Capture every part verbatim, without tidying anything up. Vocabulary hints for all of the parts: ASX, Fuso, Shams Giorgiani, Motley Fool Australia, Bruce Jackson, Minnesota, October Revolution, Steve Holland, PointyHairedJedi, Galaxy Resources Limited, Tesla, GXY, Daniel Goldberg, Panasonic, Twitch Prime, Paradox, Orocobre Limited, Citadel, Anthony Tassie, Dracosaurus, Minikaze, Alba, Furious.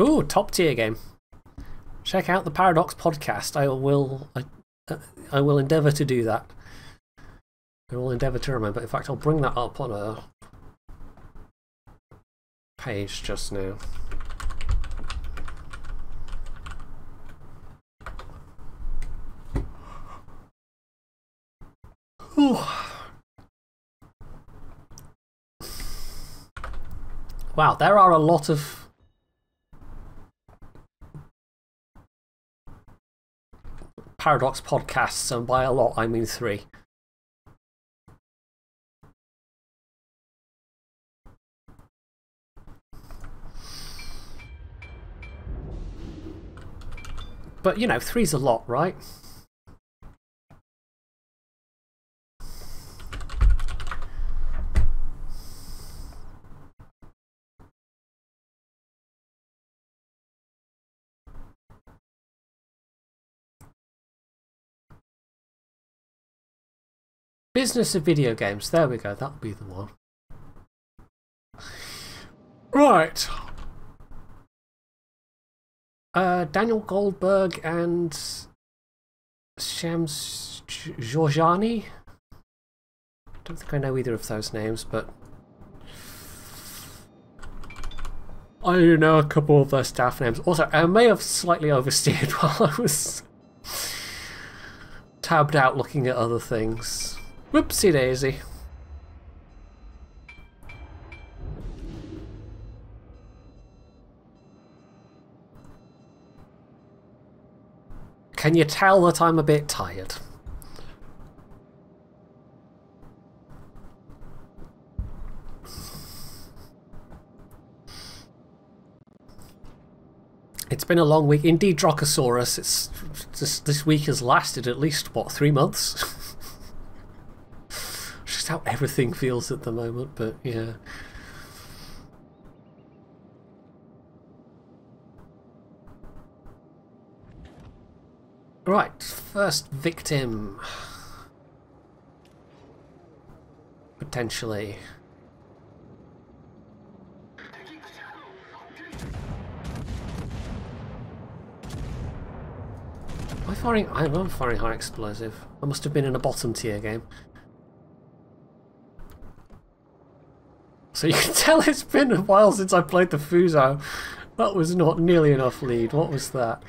Ooh, top tier game. Check out the Paradox podcast. I will I, I will endeavour to do that. I will endeavour to remember. In fact, I'll bring that up on a page just now. Ooh. Wow, there are a lot of Paradox podcasts, and by a lot I mean three. But you know, three's a lot, right? Business of video games. There we go. That'll be the one. Right. Uh, Daniel Goldberg and Shams Giorgiani. Don't think I know either of those names, but I do know a couple of their staff names. Also, I may have slightly oversteered while I was tabbed out looking at other things. Whoopsie daisy. Can you tell that I'm a bit tired? It's been a long week. Indeed, Dracosaurus. It's just, this week has lasted at least, what, three months? How everything feels at the moment, but yeah. Right, first victim. Potentially. Am I firing? I'm firing high explosive. I must have been in a bottom tier game. So you can tell it's been a while since I played the Fuso. That was not nearly enough lead. What was that?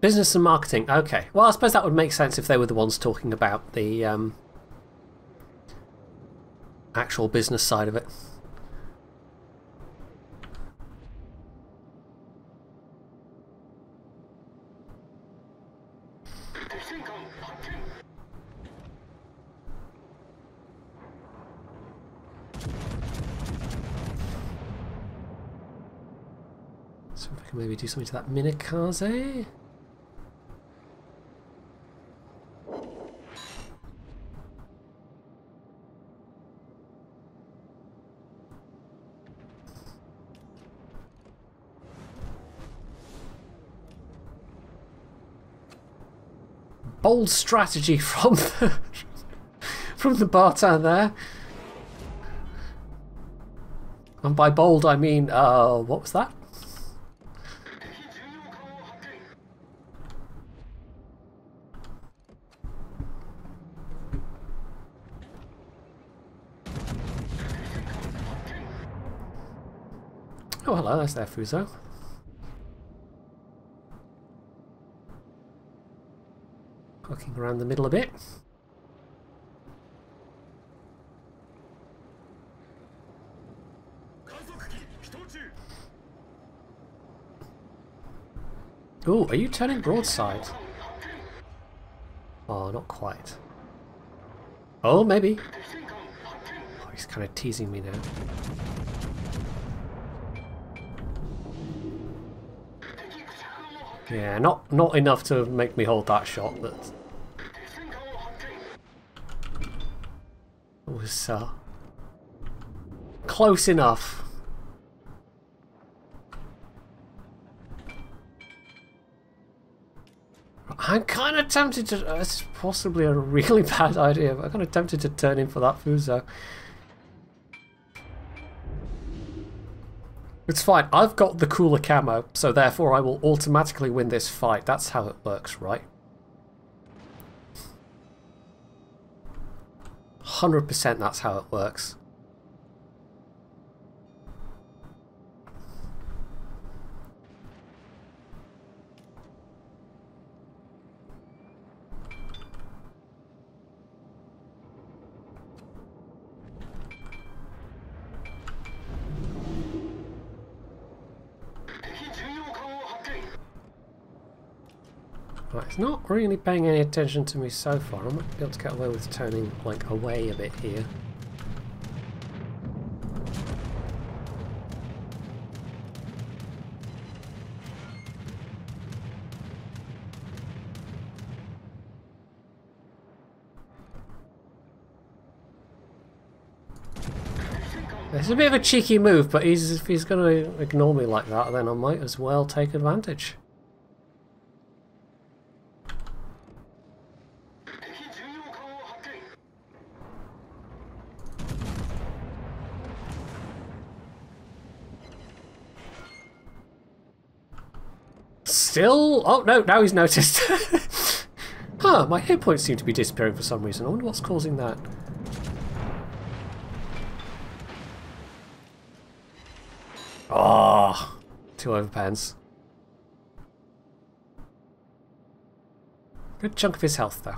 Business and marketing, okay. Well, I suppose that would make sense if they were the ones talking about the um, actual business side of it. So if I can maybe do something to that Minikaze. Old strategy from the from the Bartan there, and by bold I mean uh, what was that? Oh, hello, that's there, Fuso. Looking around the middle a bit. Ooh, are you turning broadside? Oh, not quite. Oh, maybe. Oh, he's kind of teasing me now. Yeah, not not enough to make me hold that shot, but was uh, close enough. I'm kind of tempted to... Uh, this is possibly a really bad idea, but I'm kind of tempted to turn in for that Fuso. It's fine. I've got the cooler camo, so therefore I will automatically win this fight. That's how it works, right? one hundred percent that's how it works. It's not really paying any attention to me so far. I might be able to get away with turning like away a bit here. It's a bit of a cheeky move, but he's, if he's going to ignore me like that, then I might as well take advantage. Still... Oh, no, now he's noticed. Huh, my hit points seem to be disappearing for some reason. I wonder what's causing that. Oh, two overpans. Good chunk of his health, though.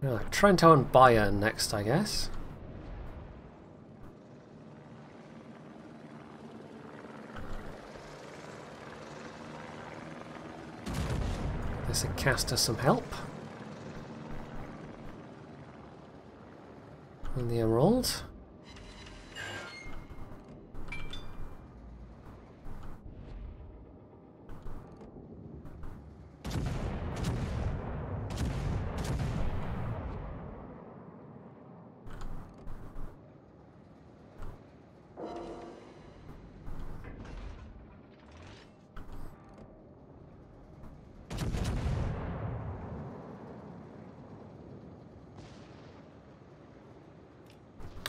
Right, Trento and Bayern next, I guess. There's a caster some help. And the Emerald.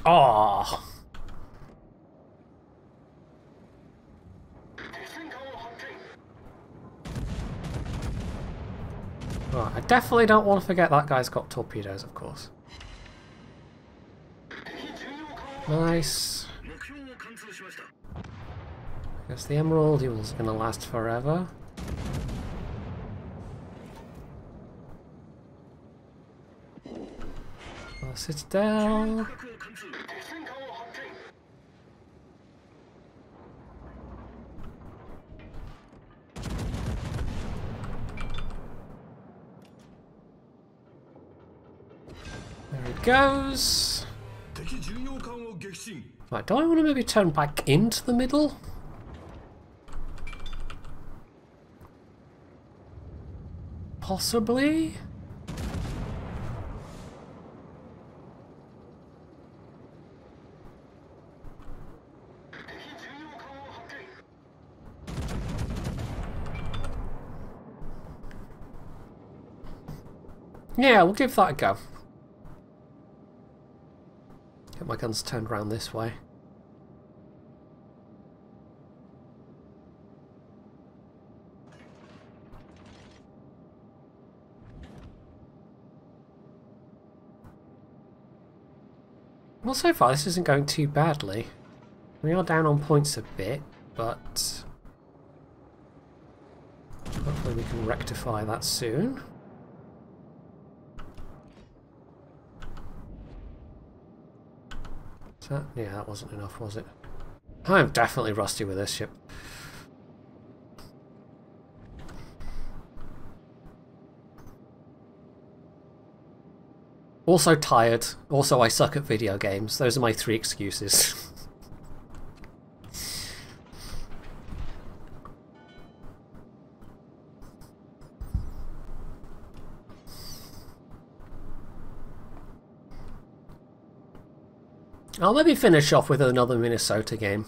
Oh. Oh, I definitely don't want to forget that guy's got torpedoes, of course. Nice. I guess the Emerald Evil's gonna last forever. Well, Citadel. Goes. Right, do I want to maybe turn back into the middle? Possibly? Yeah, we'll give that a go. My gun's turned around this way. Well, so far this isn't going too badly. We are down on points a bit, but hopefully we can rectify that soon. That, yeah, that wasn't enough, was it? I'm definitely rusty with this ship. Also tired. Also I suck at video games. Those are my three excuses. I'll maybe finish off with another Minnesota game.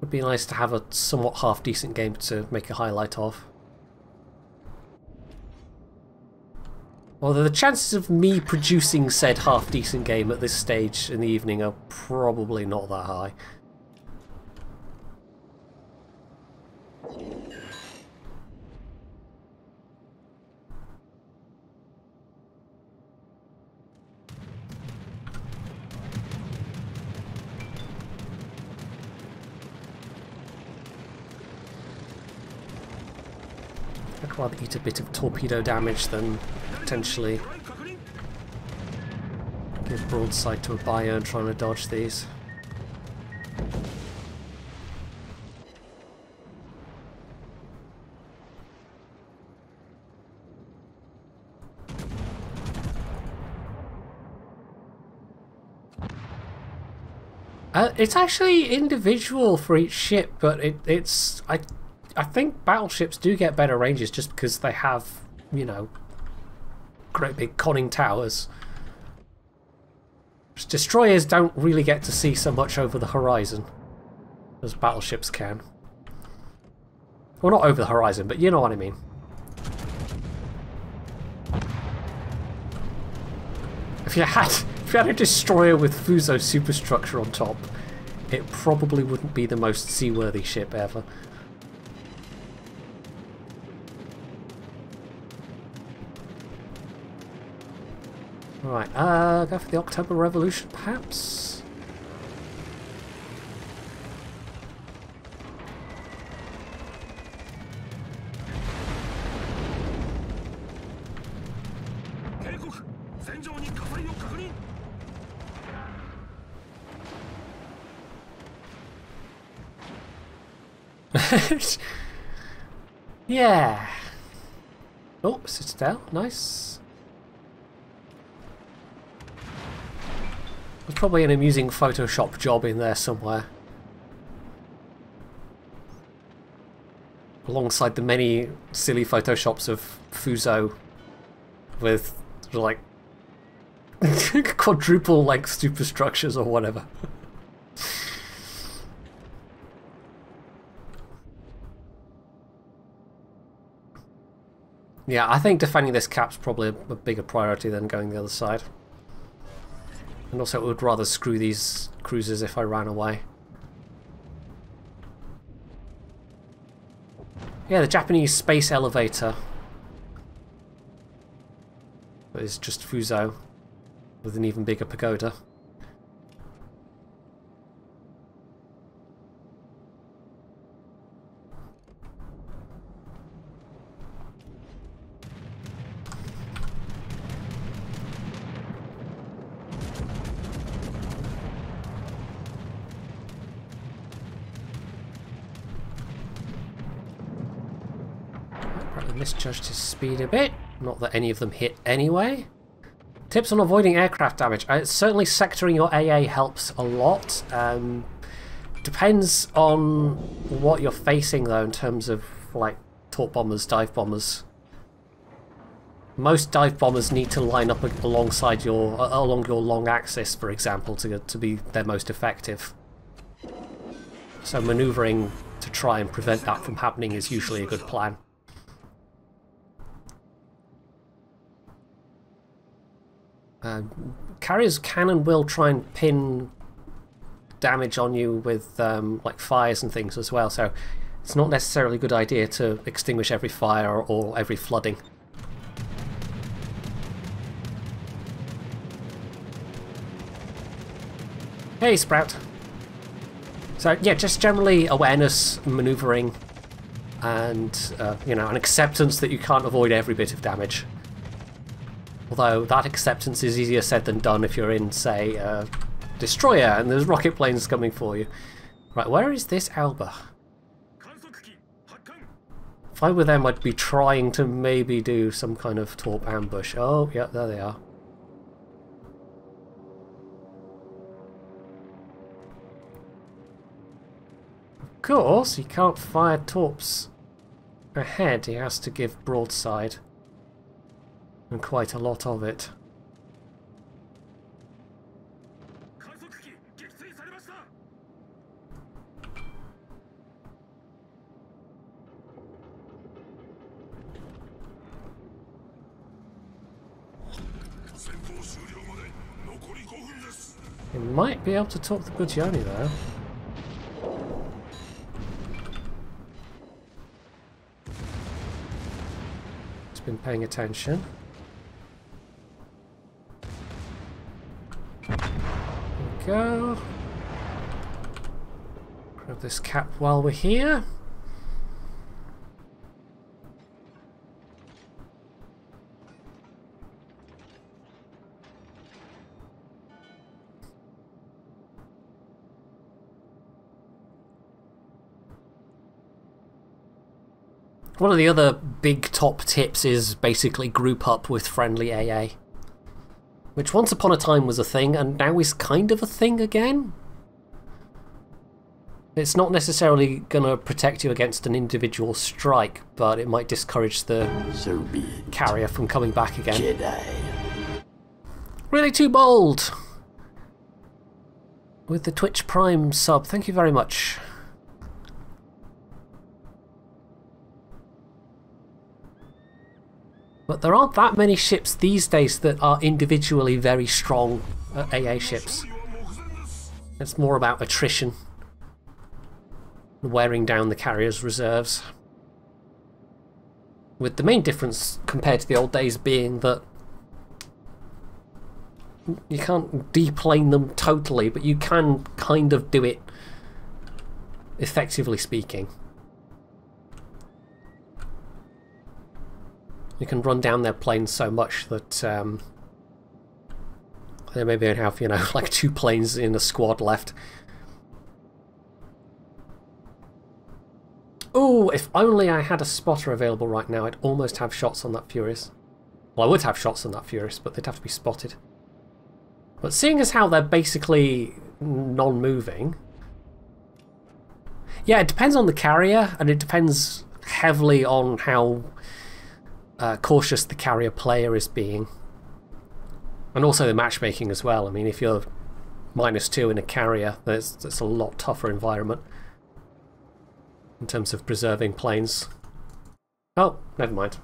Would be nice to have a somewhat half-decent game to make a highlight of. Although the chances of me producing said half-decent game at this stage in the evening are probably not that high. I'd rather eat a bit of torpedo damage than potentially give broadside to a biome trying to dodge these. Uh, it's actually individual for each ship, but it, it's I I think battleships do get better ranges just because they have, you know, great big conning towers. Destroyers don't really get to see so much over the horizon as battleships can. Well, not over the horizon, but you know what I mean. If you had, if you had a destroyer with Fuso superstructure on top, it probably wouldn't be the most seaworthy ship ever. Right, uh, go for the October Revolution, perhaps? Yeah. Oh, Citadel, nice. There's probably an amusing Photoshop job in there somewhere. Alongside the many silly Photoshops of Fuso with, like, quadruple length superstructures or whatever. Yeah, I think defending this cap's probably a, a bigger priority than going the other side. And also, I would rather screw these cruisers if I ran away. Yeah, the Japanese space elevator is just Fuso with an even bigger pagoda. Misjudged his speed a bit. Not that any of them hit anyway. Tips on avoiding aircraft damage. Uh, certainly sectoring your A A helps a lot. Um, depends on what you're facing though in terms of like torp bombers, dive bombers. Most dive bombers need to line up alongside your uh, along your long axis, for example, to to be their most effective. So maneuvering to try and prevent that from happening is usually a good plan. Uh, carriers can and will try and pin damage on you with um, like fires and things as well, so it's not necessarily a good idea to extinguish every fire or every flooding. Hey Sprout! So yeah, just generally awareness, manoeuvring, and uh, you know, an acceptance that you can't avoid every bit of damage. Although that acceptance is easier said than done if you're in, say, a destroyer and there's rocket planes coming for you. Right, where is this Alba? If I were them, I'd be trying to maybe do some kind of torp ambush. Oh, yeah, there they are. Of course, he can't fire torps ahead. He has to give broadside. And quite a lot of it. He might be able to talk to Giorgiani though. He's been paying attention. There we go. Grab this cap while we're here. One of the other big top tips is basically group up with friendly A A. Which once upon a time was a thing, and now is kind of a thing again. It's not necessarily going to protect you against an individual strike, but it might discourage the so carrier from coming back again. Jedi. Really too bold! With the Twitch Prime sub, thank you very much. But there aren't that many ships these days that are individually very strong uh, A A ships. It's more about attrition and wearing down the carrier's reserves. With the main difference compared to the old days being that you can't deplane them totally, but you can kind of do it effectively speaking. You can run down their planes so much that um, they maybe have, you know, like two planes in a squad left. Ooh, if only I had a spotter available right now, I'd almost have shots on that Furious. Well, I would have shots on that Furious, but they'd have to be spotted. But seeing as how they're basically non-moving... Yeah, it depends on the carrier, and it depends heavily on how... Uh, cautious the carrier player is being, and also the matchmaking as well. I mean, if you're minus two in a carrier, that's that's a lot tougher environment in terms of preserving planes. Oh, never mind.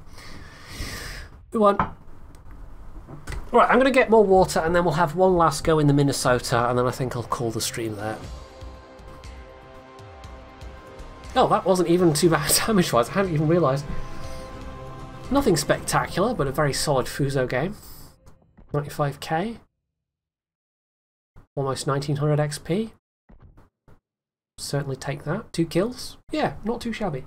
Go on. All right, I'm going to get more water, and then we'll have one last go in the Minnesota, and then I think I'll call the stream there. Oh, that wasn't even too bad damage-wise. I hadn't even realised. Nothing spectacular, but a very solid Fuso game. ninety-five K. Almost nineteen hundred X P. Certainly take that. Two kills. Yeah, not too shabby.